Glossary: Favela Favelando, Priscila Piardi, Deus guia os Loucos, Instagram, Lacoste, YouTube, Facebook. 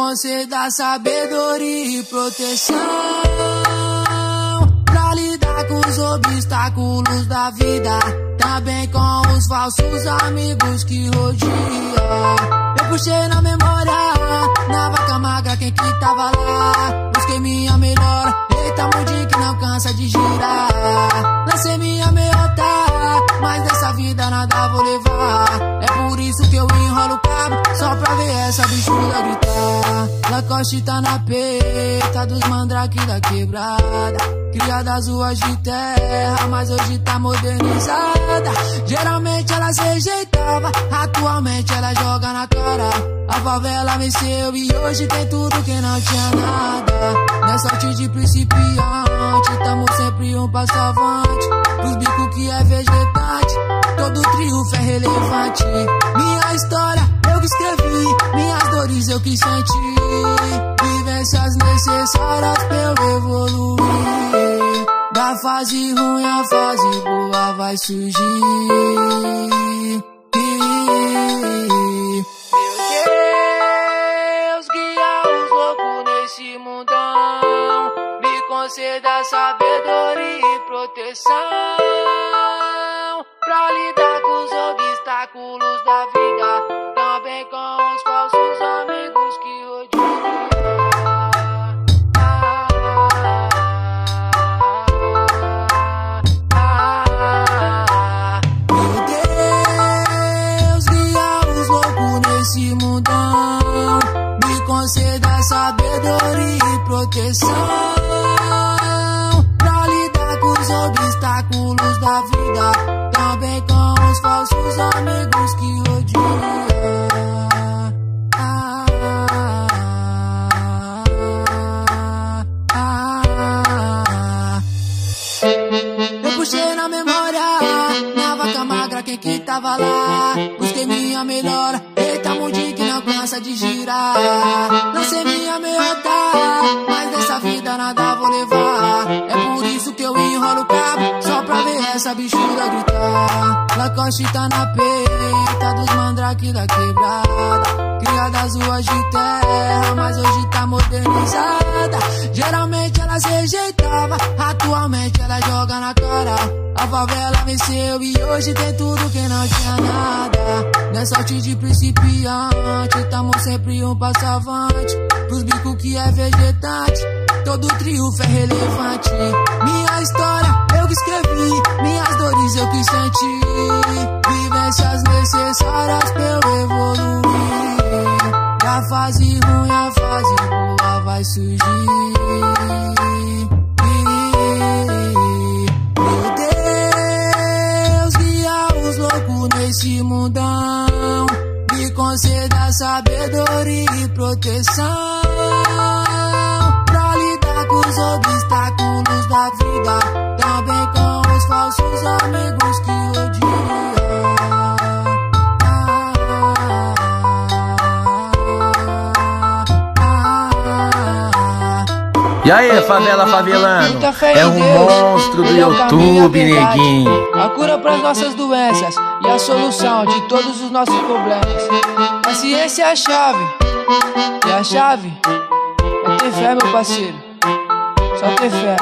conceda sabedoria e proteção pra lidar com os obstáculos da vida, também com os falsos amigos que rodeiam. Eu puxei na memória, na vaca magra quem que tava lá. Busquei minha melhor, eita mudinho que não cansa de girar. Lancei minha meiota, mas dessa vida nada vou levar. É por isso que eu enrolo o cabo, só pra ver essa bichura gritar. Lacoste tá na peita dos mandrake da quebrada, criada as ruas de terra, mas hoje tá modernizada. Geralmente ela se rejeitava, atualmente ela joga na cara. A favela venceu e hoje tem tudo que não tinha nada. Nessa sorte de principiante, tamo sempre um passo avante. Pros bico que é vegetante, todo triunfo é relevante. Minha história eu que escrevi, minhas dores eu que senti. Vivências necessárias pra eu evoluir. Da fase ruim à fase boa vai surgir. Da sabedoria e proteção pra lidar com os obstáculos da vida, também com os falsos amigos que rodeiam. Meu Deus, guia os loucos nesse mundão, me conceda sabedoria e proteção obstáculos da vida, também com os falsos amigos que odiam. Eu puxei na memória, na vaca magra quem que tava lá. Busquei minha melhor, eita mundinho que não cansa de girar. Lancei minha meiota, mas dessa vida nada vou levar. É por isso que eu enrolo o cabo, só pra ver essa bichura gritar. Lacoste tá na peita dos mandrake da quebrada, criada as ruas de terra, mas hoje tá modernizada. Geralmente ela se rejeitava, atualmente ela joga na cara. A favela venceu e hoje tem tudo que não tinha nada. Nessa sorte de principiante, tamo sempre um passo avante. Pros bico que é vegetante, todo triunfo é relevante. Minha história eu que escrevi, minhas dores eu que senti. Vivências necessárias pra eu evoluir. Da fase ruim à fase boa vai surgir. Meu Deus, guia os loucos nesse mundão, me conceda sabedoria e proteção pra lidar com os obstáculos da vida, também com os falsos amigos que odiam. E aí, favela favelano, é um monstro do YouTube, neguinho. A cura pras nossas doenças e a solução de todos os nossos problemas. A ciência é a chave, e a chave é ter fé, meu parceiro. Só ter fé.